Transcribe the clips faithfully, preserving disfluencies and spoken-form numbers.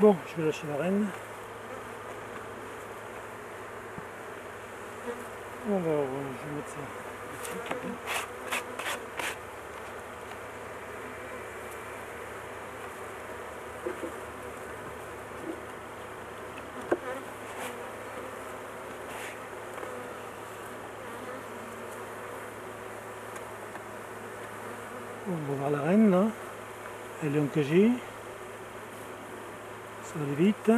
Bon, je vais lâcher la renne. Alors, je vais mettre ça. On va voir la renne là. Elle est en K G. Ça va aller vite.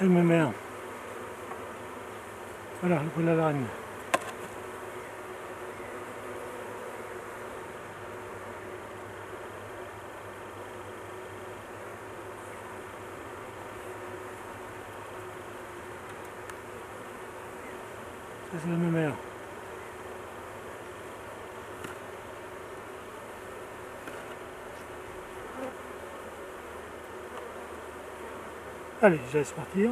Elle me merde. Voilà, voilà la renne. Ça c'est la même mère. Allez, je laisse partir.